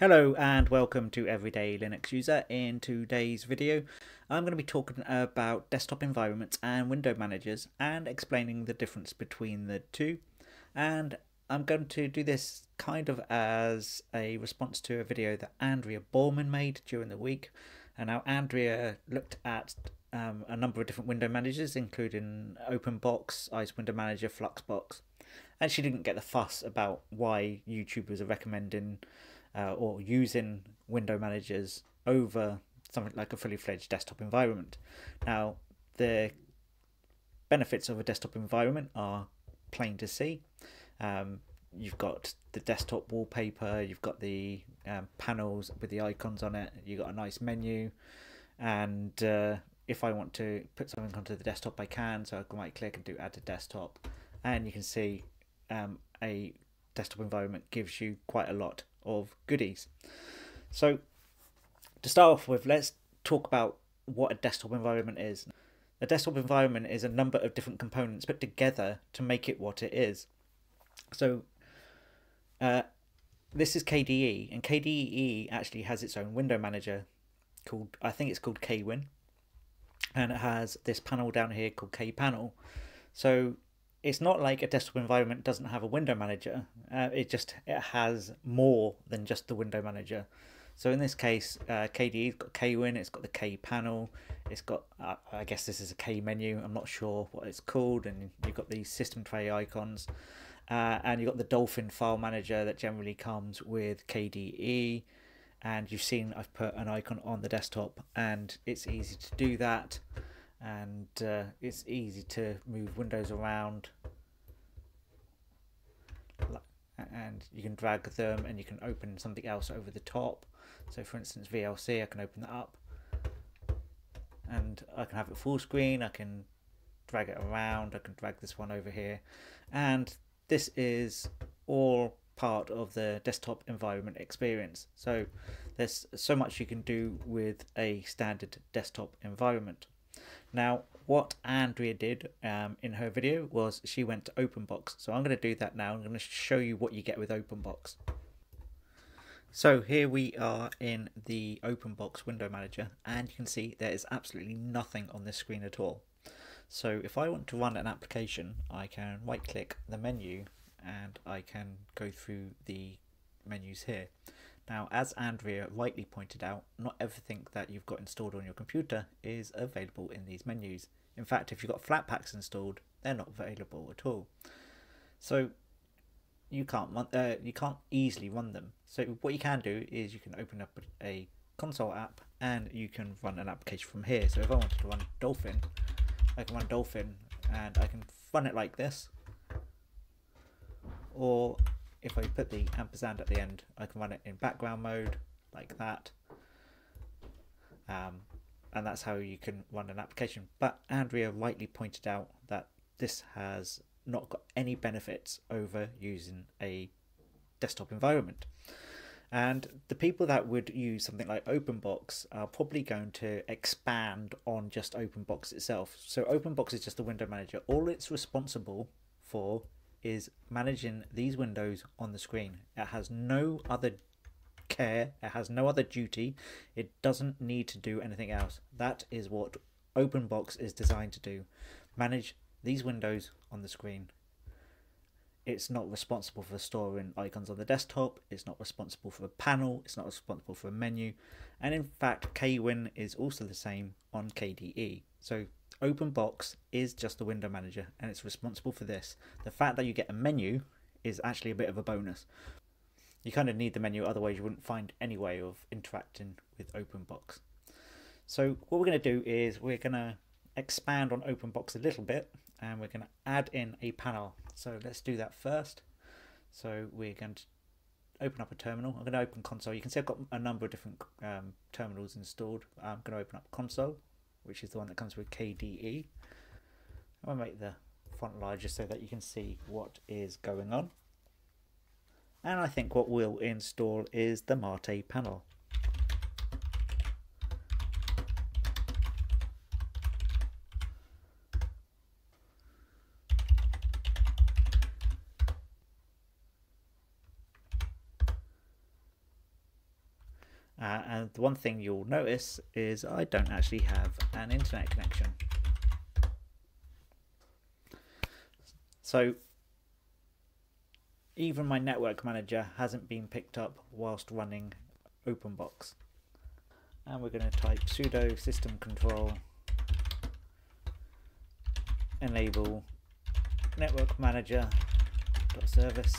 Hello and welcome to Everyday Linux User. In today's video, I'm going to be talking about desktop environments and window managers and explaining the difference between the two. And I'm going to do this kind of as a response to a video that Andrea Borman made during the week. And now Andrea looked at a number of different window managers, including Openbox, Ice Window Manager, Fluxbox. And she didn't get the fuss about why YouTubers are recommending or using window managers over something like a fully fledged desktop environment. Now, the benefits of a desktop environment are plain to see. You've got the desktop wallpaper, you've got the panels with the icons on it, you've got a nice menu, and if I want to put something onto the desktop I can, so I can right click and do add to desktop, and you can see a desktop environment gives you quite a lot of goodies. So to start off with, let's talk about what a desktop environment is. A desktop environment is a number of different components put together to make it what it is. So this is KDE, and KDE actually has its own window manager called, I think it's called KWin, and it has this panel down here called KPanel. So it's not like a desktop environment doesn't have a window manager, it has more than just the window manager. So in this case, KDE's got KWin, it's got the KPanel, it's got, I guess this is a K menu, I'm not sure what it's called, and you've got these system tray icons, and you've got the Dolphin file manager that generally comes with KDE, and you've seen I've put an icon on the desktop, and it's easy to do that. And it's easy to move windows around, and you can drag them and you can open something else over the top. So for instance, VLC, I can open that up and I can have it full screen, I can drag it around, I can drag this one over here, and this is all part of the desktop environment experience. So there's so much you can do with a standard desktop environment. Now, what Andrea did in her video was she went to Openbox. So I'm going to do that now. I'm going to show you what you get with Openbox. So here we are in the Openbox window manager, and you can see there is absolutely nothing on this screen at all. So if I want to run an application, I can right click the menu and I can go through the menus here. Now, as Andrea rightly pointed out, not everything that you've got installed on your computer is available in these menus. In fact, if you've got Flatpaks installed, they're not available at all. So you can't easily run them. So what you can do is you can open up a console app and you can run an application from here. So if I wanted to run Dolphin, I can run Dolphin and I can run it like this. Or if I put the ampersand at the end, I can run it in background mode like that, and that's how you can run an application. But Andrea rightly pointed out that this has not got any benefits over using a desktop environment, and the people that would use something like Openbox are probably going to expand on just Openbox itself. So Openbox is just the window manager. All it's responsible for is managing these windows on the screen. It has no other care, it has no other duty, it doesn't need to do anything else. That is what Openbox is designed to do, manage these windows on the screen. It's not responsible for storing icons on the desktop, it's not responsible for a panel, it's not responsible for a menu, and in fact KWin is also the same on KDE. So Openbox is just the window manager and it's responsible for this. The fact that you get a menu is actually a bit of a bonus. You kind of need the menu, otherwise you wouldn't find any way of interacting with Openbox. So what we're going to do is we're going to expand on Openbox a little bit, and we're going to add in a panel. So let's do that first. So we're going to open up a terminal. I'm going to open console. You can see I've got a number of different terminals installed. I'm going to open up console, which is the one that comes with KDE. I'm going to make the font larger so that you can see what is going on. And I think what we'll install is the MATE Panel. And one thing you'll notice is I don't actually have an internet connection. So even my network manager hasn't been picked up whilst running Openbox. And we're going to type sudo system control enable network manager .service.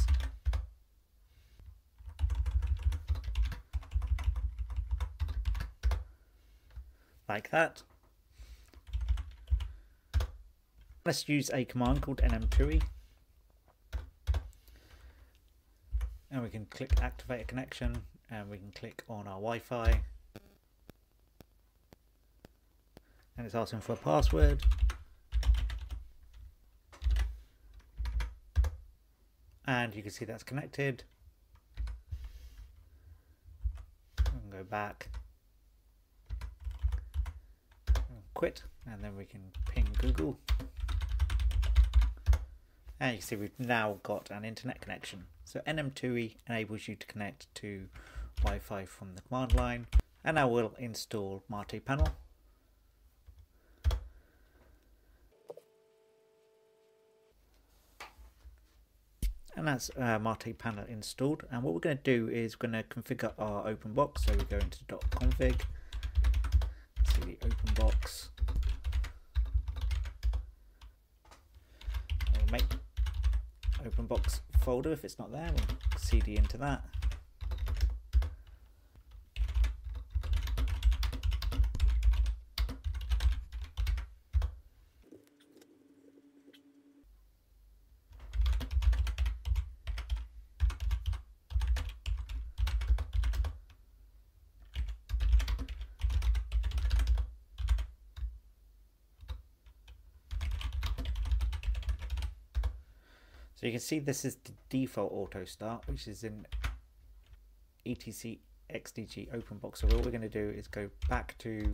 Like that. Let's use a command called nm2e, and we can click activate a connection, and we can click on our Wi-Fi, and it's asking for a password, and you can see that's connected. We can go back, quit, and then we can ping Google, and you can see we've now got an internet connection. So nm2e enables you to connect to Wi-Fi from the command line. And now we'll install MATE Panel. And that's MATE Panel installed, and what we're going to do is we're going to configure our Openbox. So we go into .config, the Openbox, we'll make Openbox folder if it's not there, we'll cd into that, so you can see this is the default auto start, which is in etc xdg Openbox. So what we're going to do is go back to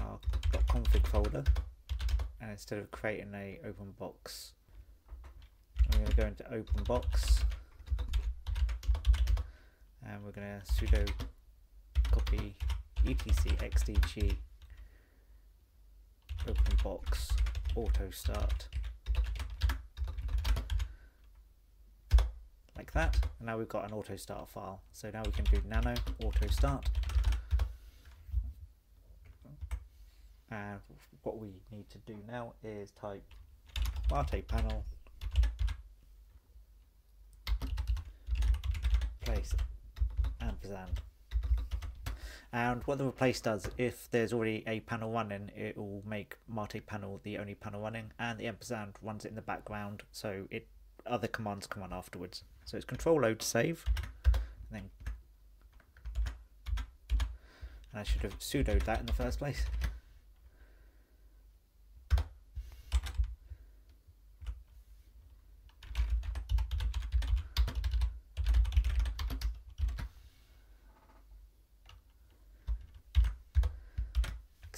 our .config folder, and instead of creating a Openbox, we're going to go into Openbox, and we're going to sudo copy etc xdg Openbox auto start, like that, and now we've got an auto start file. So now we can do nano auto start, and what we need to do now is type MATE Panel place ampersand. And what the replace does, if there's already a panel running, it will make MATE Panel the only panel running, and the ampersand runs it in the background, so it other commands can run afterwards. So it's control O to save, and I should have sudoed that in the first place.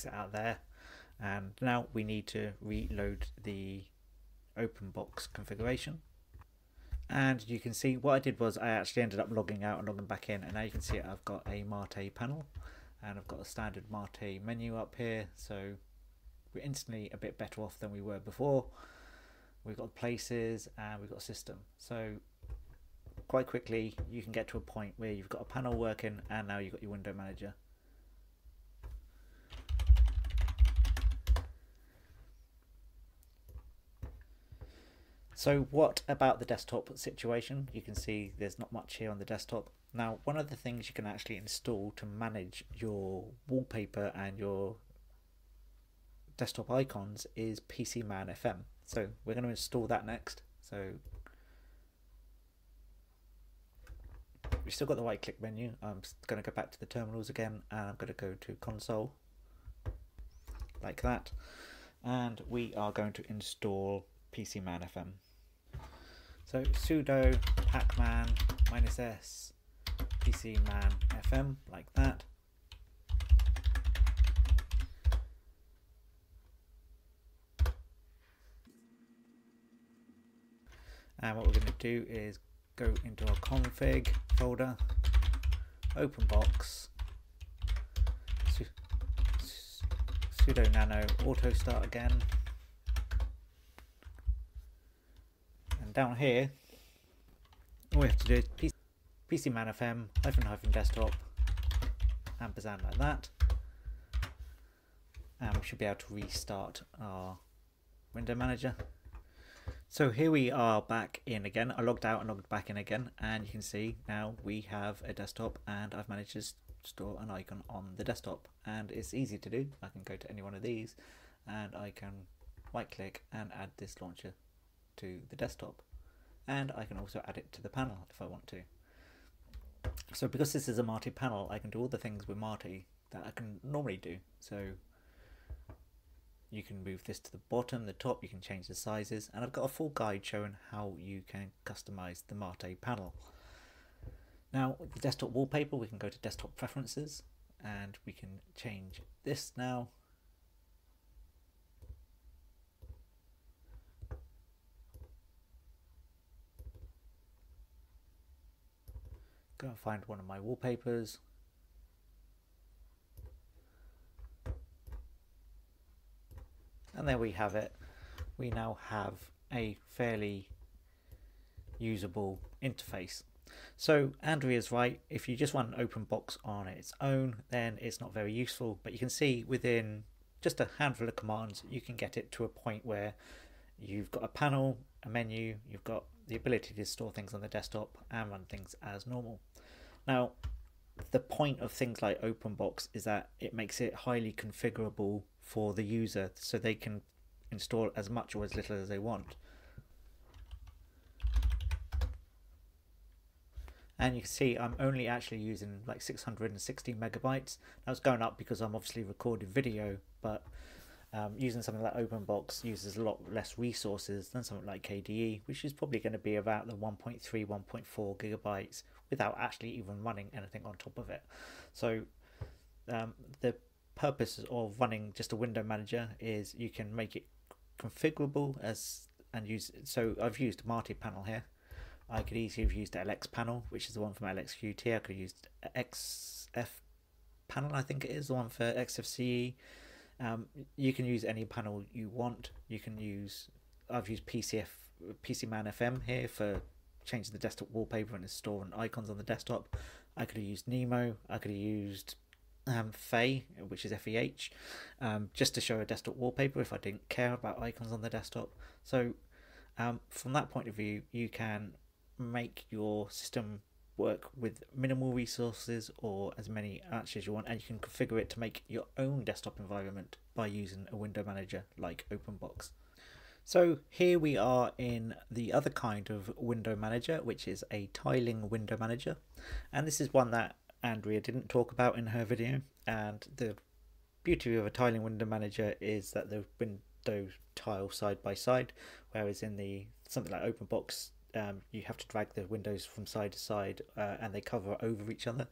It out there, and now we need to reload the Openbox configuration, and you can see what I did was I actually ended up logging out and logging back in, and now you can see I've got a MATE Panel, and I've got a standard MATE menu up here, so we're instantly a bit better off than we were before. We've got places and we've got system, so quite quickly you can get to a point where you've got a panel working, and now you've got your window manager. So what about the desktop situation? You can see there's not much here on the desktop. Now, one of the things you can actually install to manage your wallpaper and your desktop icons is PCManFM. So we're going to install that next. So we've still got the right click menu. I'm going to go back to the terminals again, and I'm going to go to console, like that. And we are going to install PCManFM. So sudo pacman -s PCManFM, like that. And what we're going to do is go into our config folder, Openbox, sudo nano auto start again, and down here all we have to do is PCManFM -- desktop & like that, and we should be able to restart our window manager. So here we are back in again. I logged out and logged back in again, and you can see now we have a desktop and I've managed to store an icon on the desktop, and it's easy to do. I can go to any one of these and I can right click and add this launcher to the desktop, and I can also add it to the panel if I want to. So because this is a MATE panel, I can do all the things with MATE that I can normally do. So you can move this to the bottom, the top, you can change the sizes, and I've got a full guide showing how you can customize the MATE panel. Now the desktop wallpaper, we can go to desktop preferences and we can change this now. Go and find one of my wallpapers. And there we have it. We now have a fairly usable interface. So Andrea's right, if you just want an Openbox on its own, then it's not very useful. But you can see within just a handful of commands, you can get it to a point where you've got a panel, a menu, you've got the ability to store things on the desktop and run things as normal. Now, the point of things like Openbox is that it makes it highly configurable for the user, so they can install as much or as little as they want. And you can see I'm only actually using like 660 megabytes. Now it's going up because I'm obviously recording video, but using something like Openbox uses a lot less resources than something like KDE, which is probably going to be about the 1.3, 1.4 gigabytes without actually even running anything on top of it. So the purpose of running just a window manager is you can make it configurable as and use. So I've used MATE panel here. I could easily have used LXPanel, which is the one from LXQT. I could have used XFPanel, I think it is the one for XFCE. You can use any panel you want. You can use, I've used PCManFM here for changing the desktop wallpaper and storing icons on the desktop. I could have used Nemo. I could have used Feh, which is FEH, just to show a desktop wallpaper if I didn't care about icons on the desktop. So from that point of view, you can make your system work with minimal resources or as many as you want, and you can configure it to make your own desktop environment by using a window manager like Openbox. So here we are in the other kind of window manager, which is a tiling window manager, and this is one that Andrea didn't talk about in her video. And the beauty of a tiling window manager is that the window tile side by side, whereas in the something like Openbox, you have to drag the windows from side to side, and they cover over each other.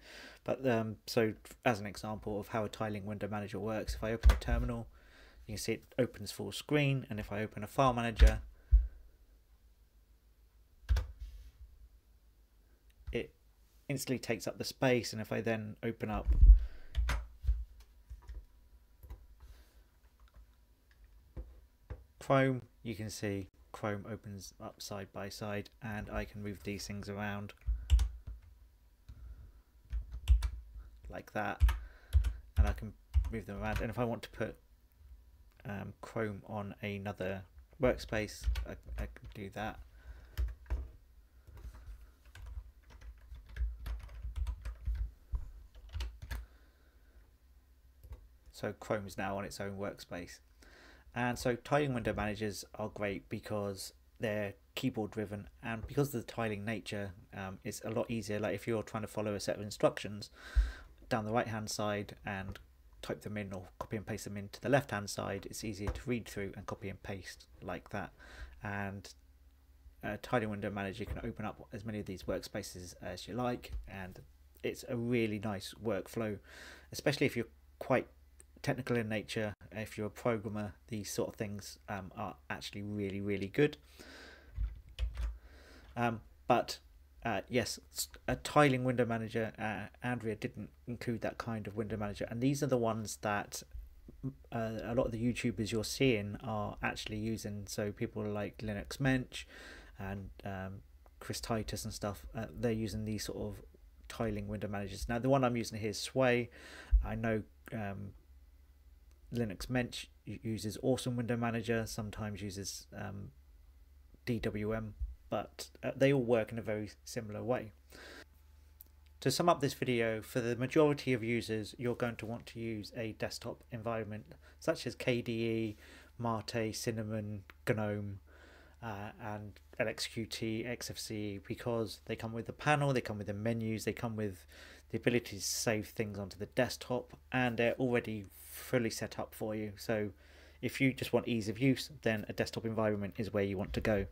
But so as an example of how a tiling window manager works, if I open a terminal, you can see it opens full screen, and if I open a file manager, it instantly takes up the space. And if I then open up Chrome, you can see Chrome opens up side by side, and I can move these things around like that, and I can move them around. And if I want to put Chrome on another workspace, I can do that. So Chrome is now on its own workspace. And so tiling window managers are great because they're keyboard driven, and because of the tiling nature, it's a lot easier. Like if you're trying to follow a set of instructions down the right hand side and type them in, or copy and paste them into the left hand side, it's easier to read through and copy and paste like that. And a tiling window manager can open up as many of these workspaces as you like, and it's a really nice workflow, especially if you're quite technical in nature. If you're a programmer, these sort of things are actually really good. But yes, a tiling window manager. Andrea didn't include that kind of window manager, and these are the ones that a lot of the YouTubers you're seeing are actually using. So people like Linux Mensch and Chris Titus and stuff, they're using these sort of tiling window managers. Now the one I'm using here is Sway. I know Linux Mensch uses Awesome Window Manager, sometimes uses DWM, but they all work in a very similar way. To sum up this video, for the majority of users, you're going to want to use a desktop environment such as KDE, MATE, Cinnamon, GNOME, and LXQT, XFCE, because they come with the panel, they come with the menus, they come with the ability to save things onto the desktop, and they're already fully set up for you. So if you just want ease of use, then a desktop environment is where you want to go.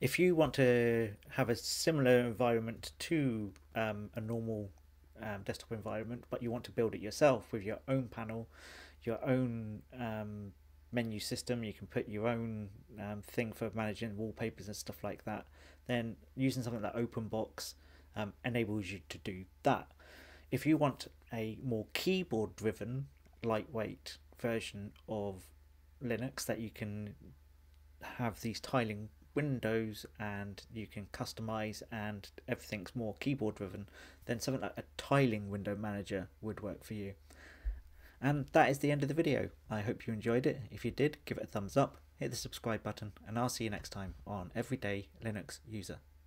If you want to have a similar environment to a normal desktop environment, but you want to build it yourself with your own panel, your own menu system, you can put your own thing for managing wallpapers and stuff like that, then using something like Openbox enables you to do that. If you want a more keyboard driven, lightweight version of Linux that you can have these tiling windows and you can customize and everything's more keyboard driven, then something like a tiling window manager would work for you. And that is the end of the video. I hope you enjoyed it. If you did, give it a thumbs up, hit the subscribe button, and I'll see you next time on Everyday Linux User.